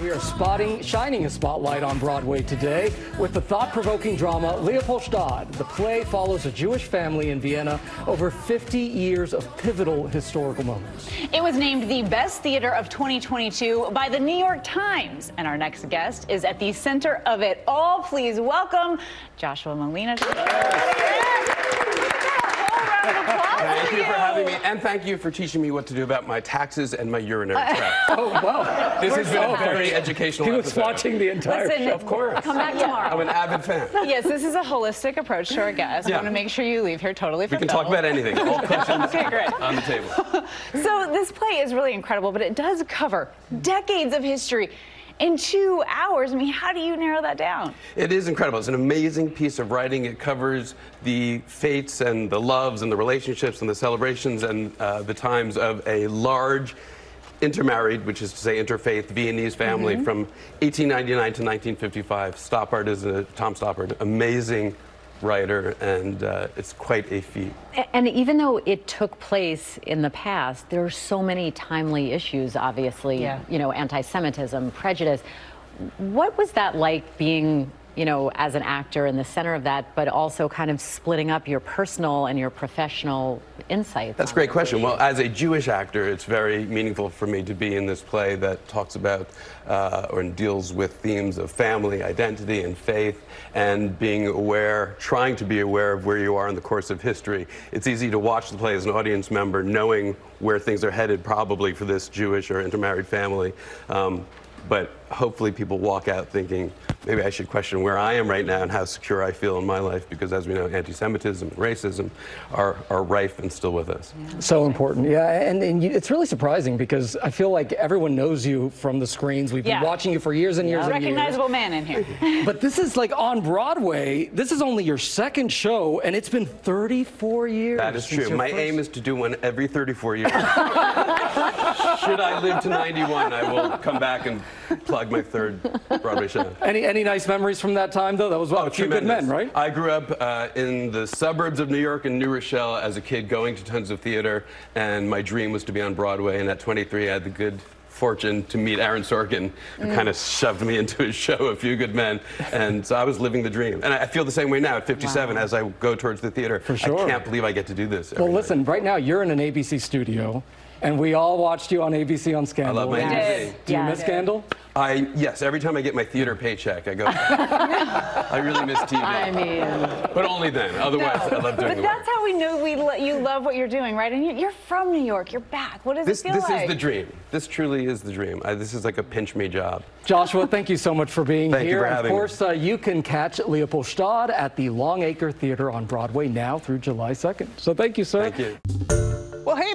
We are shining a spotlight on Broadway today with the thought-provoking drama Leopoldstadt. The play follows a Jewish family in Vienna over 50 years of pivotal historical moments. It was named the best theater of 2022 by the New York Times, and our next guest is at the center of it all. Please welcome Joshua Malina. Thank you for having me, and thank you for teaching me what to do about my taxes and my urinary tract. Oh, wow. This has been a very educational episode. He was watching the entire show. Of course. Come back tomorrow. I'm an avid fan. Yes, this is a holistic approach to our guests. I want to make sure you leave here totally fulfilled. We can talk about anything. All questions on the table. So this play is really incredible, but it does cover decades of history. In 2 hours, I mean, how do you narrow that down? It is incredible. It's an amazing piece of writing. It covers the fates and the loves and the relationships and the celebrations and the times of a large intermarried, which is to say interfaith, Viennese family from 1899 to 1955. Stoppard is Tom Stoppard, amazing writer, and it's quite a feat. And even though it took place in the past, there are so many timely issues, obviously, you know, anti-Semitism, prejudice. What was that like, being, you know, as an actor in the center of that, but also kind of splitting up your personal and your professional insights? That's a great question. Well, as a Jewish actor, it's very meaningful for me to be in this play that talks about or deals with themes of family, identity, and faith, and being aware, trying to be aware of where you are in the course of history. It's easy to watch the play as an audience member, knowing where things are headed probably for this Jewish or intermarried family. But hopefully people walk out thinking, maybe I should question where I am right now and how secure I feel in my life, because as we know, anti-Semitism and racism are rife and still with us. So important. And it's really surprising, because I feel like everyone knows you from the screens. We've been watching you for years and years and years. Recognizable man in here. But this is like on Broadway, this is only your second show, and it's been 34 years. That is true. My aim is to do one every 34 years. Should I live to 91, I will come back and plug my third Broadway show. Any nice memories from that time, though? That was A Few Good Men, right? I grew up in the suburbs of New York, in New Rochelle, as a kid, going to tons of theater, and my dream was to be on Broadway, and at 23, I had the good fortune to meet Aaron Sorkin, who kind of shoved me into his show, A Few Good Men, and so I was living the dream. And I feel the same way now at 57 as I go towards the theater. For sure. I can't believe I get to do this. Well, listen, right now, you're in an ABC studio, and we all watched you on ABC on Scandal. I love my ABC. Do you miss Scandal? Yes, every time I get my theater paycheck, I go, I really miss TV. I mean... But only then. Otherwise, I love doing it. But that's how we know you love what you're doing, right? And you're from New York. You're back. What does it feel like? This is the dream. This truly is the dream. This is like a pinch-me job. Joshua, thank you so much for being here. Thank you for having me. Of course, you can catch Leopoldstadt at the Longacre Theater on Broadway now through July 2nd. So thank you, sir. Thank you. Well, hey